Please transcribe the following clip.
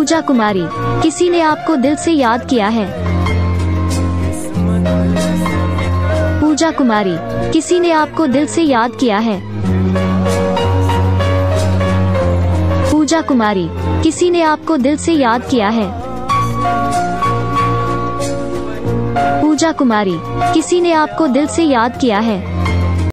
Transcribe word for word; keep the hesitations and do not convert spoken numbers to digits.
पूजा कुमारी, किसी ने आपको दिल से याद किया है। पूजा कुमारी, किसी ने आपको दिल से याद किया है। पूजा कुमारी, किसी ने आपको दिल से याद किया है। पूजा कुमारी, किसी ने आपको दिल से याद किया है।